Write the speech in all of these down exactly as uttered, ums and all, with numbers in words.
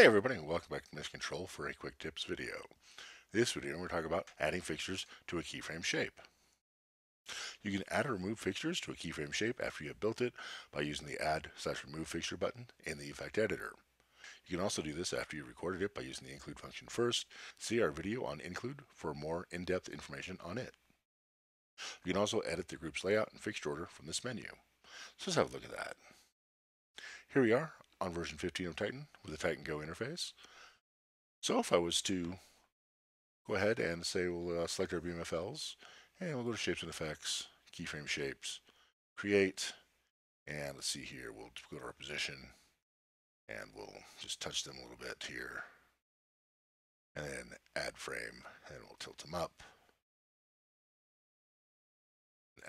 Hey everybody, and welcome back to Mission Control for a quick tips video. This video we're talking about adding fixtures to a keyframe shape. You can add or remove fixtures to a keyframe shape after you have built it by using the Add slash Remove Fixture button in the Effect Editor. You can also do this after you recorded it by using the Include function first. See our video on Include for more in-depth information on it. You can also edit the group's layout and fixture order from this menu. So let's have a look at that. Here we are on version fifteen of Titan with the Titan Go interface. So if I was to go ahead and say we'll uh, select our B M F Ls, and we'll go to Shapes and Effects, Keyframe Shapes, Create, and let's see here, we'll go to our position, and we'll just touch them a little bit here, and then Add Frame, and we'll tilt them up,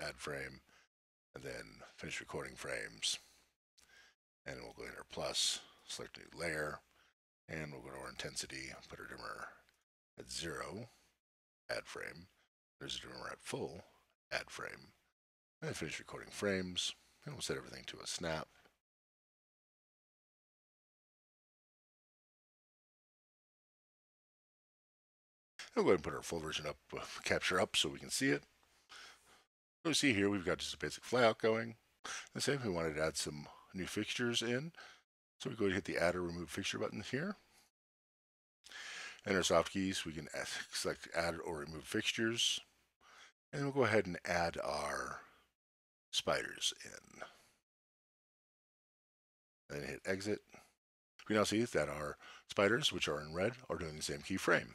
Add Frame, and then finish recording frames. And we'll go to our plus, select a new layer, and we'll go to our intensity, put our dimmer at zero, add frame. There's a dimmer at full, add frame. And then finish recording frames, and we'll set everything to a snap. And we'll go ahead and put our full version up, uh, capture up so we can see it. So you see here we've got just a basic flyout going. The same if we wanted to add some new fixtures in. So we go to hit the Add or Remove Fixture button here. And our soft keys, we can select Add or Remove Fixtures. And we'll go ahead and add our spiders in. And then hit Exit. We now see that our spiders, which are in red, are doing the same keyframe.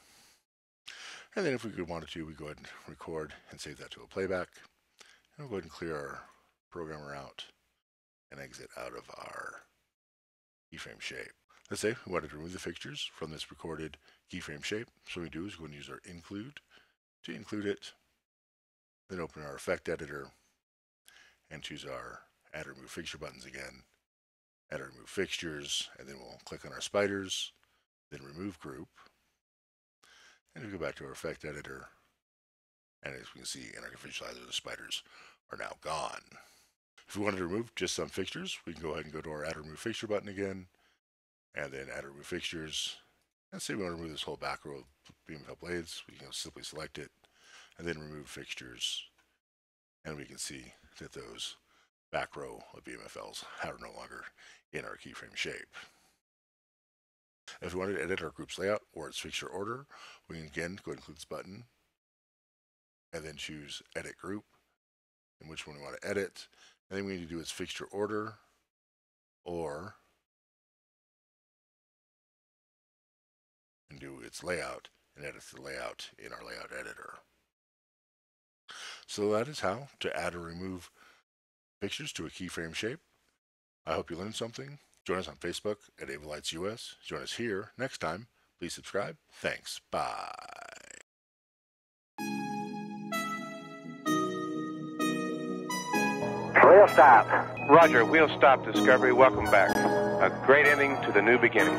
And then if we wanted to, we go ahead and record and save that to a playback. And we'll go ahead and clear our programmer out and exit out of our keyframe shape. Let's say we wanted to remove the fixtures from this recorded keyframe shape. So what we do is go and use our include to include it, then open our effect editor and choose our add or remove fixture buttons again, add or remove fixtures, and then we'll click on our spiders, then remove group, and we go back to our effect editor, and as we can see in our visualizer, the spiders are now gone. If we wanted to remove just some fixtures, we can go ahead and go to our Add or Remove Fixture button again, and then Add or Remove Fixtures. Let's say we want to remove this whole back row of B M F L blades. We can simply select it, and then Remove Fixtures, and we can see that those back row of B M F Ls are no longer in our keyframe shape. If we wanted to edit our group's layout or its fixture order, we can again go ahead and click this button, and then choose Edit Group, and which one we want to edit. And then we need to do is fixture order or and do its layout and edit the layout in our layout editor. So that is how to add or remove fixtures to a keyframe shape. I hope you learned something. Join us on Facebook at AvolitesUS. Join us here next time. Please subscribe. Thanks. Bye. Wheel stop. Roger, wheel stop Discovery. Welcome back. A great ending to the new beginning.